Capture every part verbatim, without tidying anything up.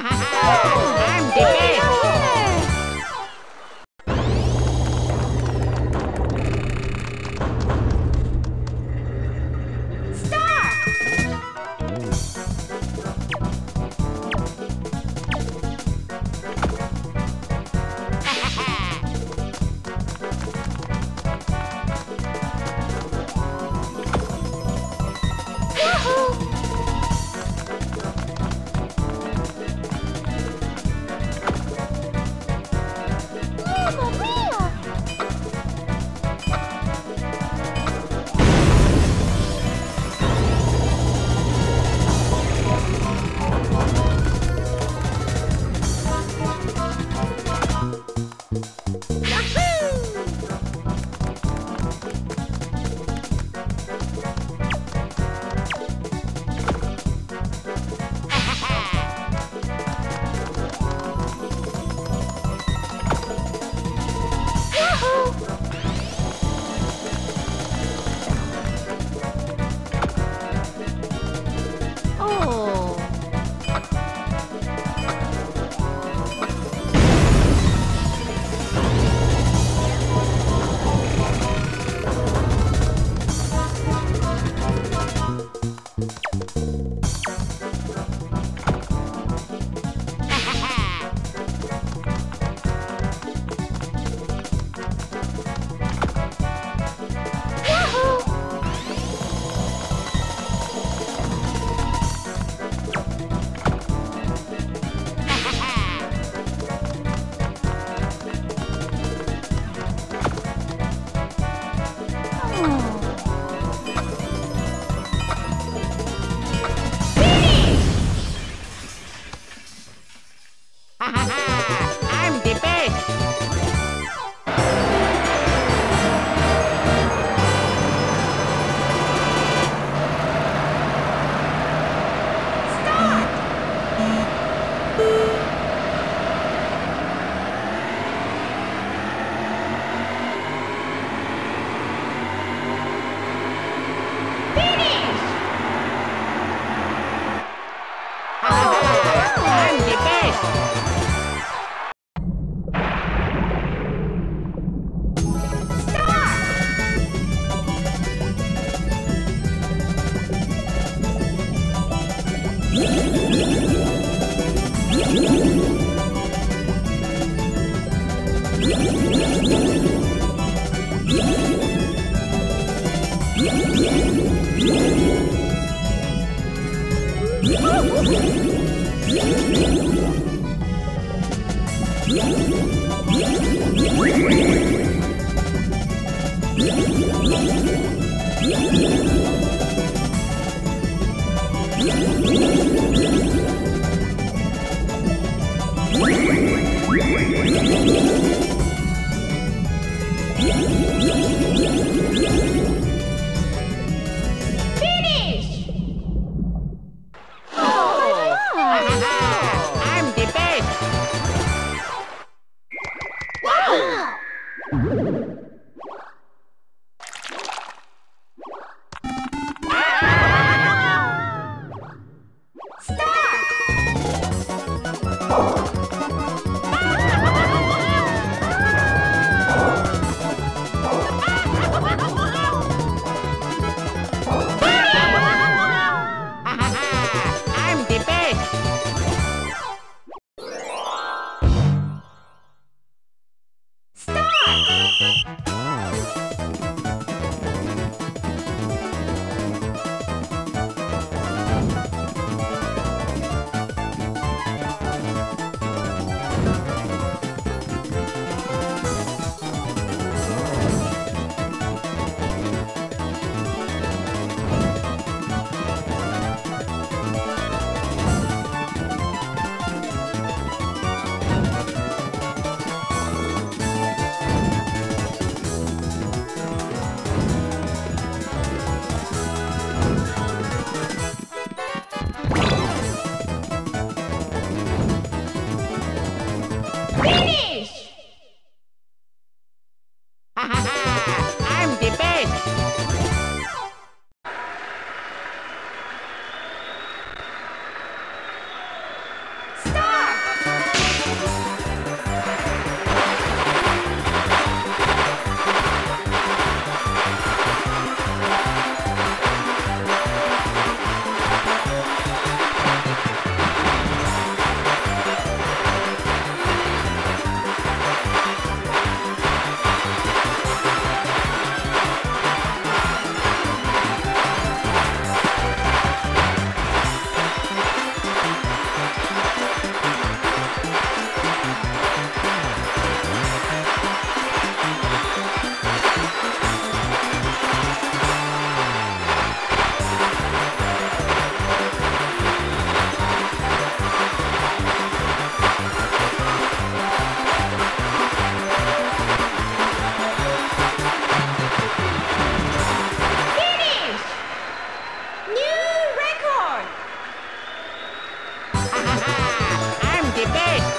I'm the best. Star. I'm the best. the best.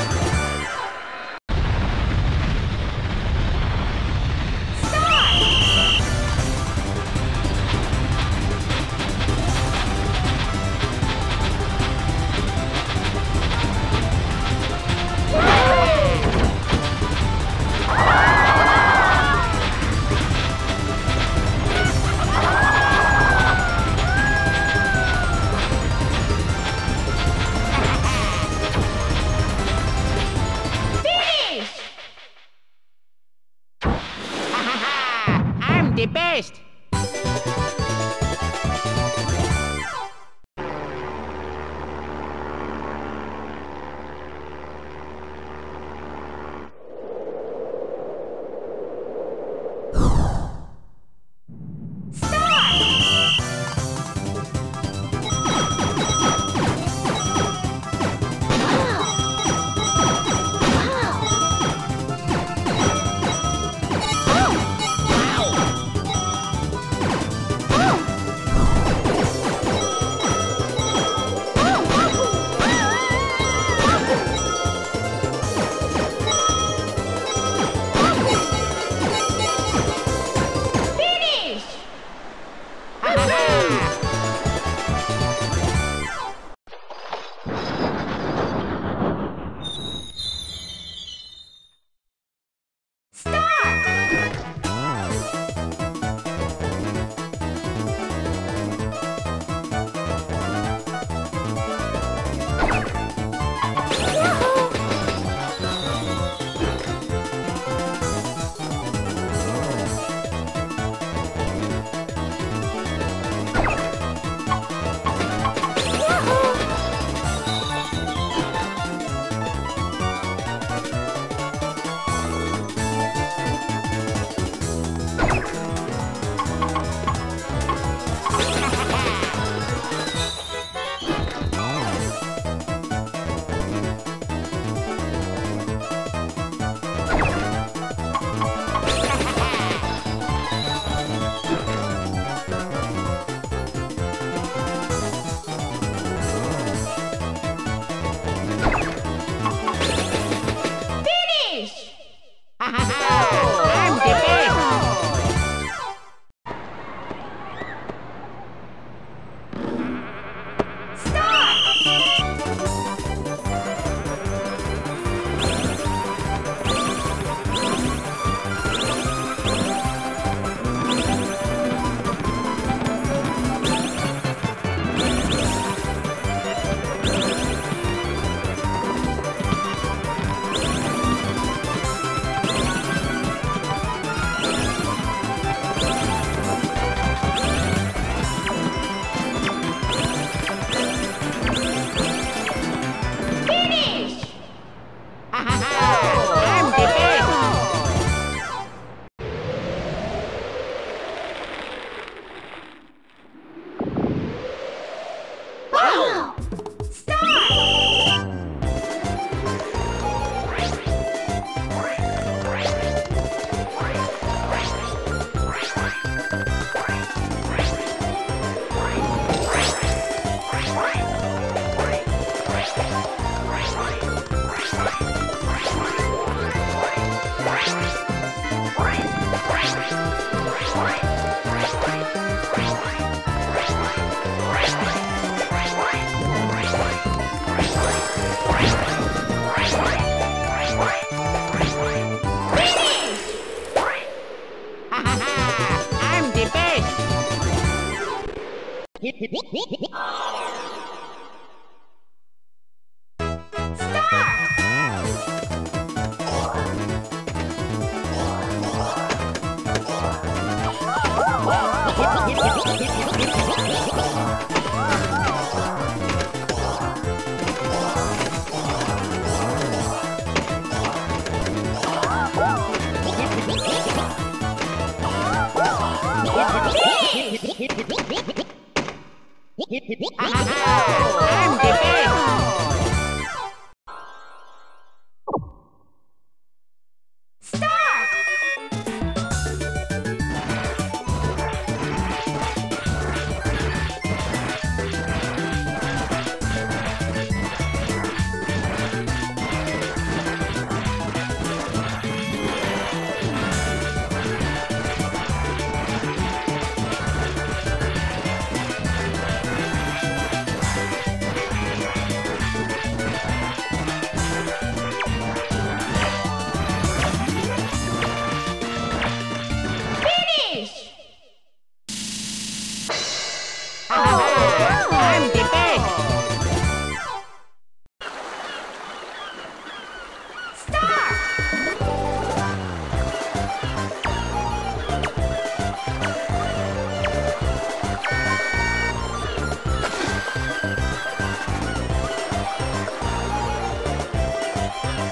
Wow.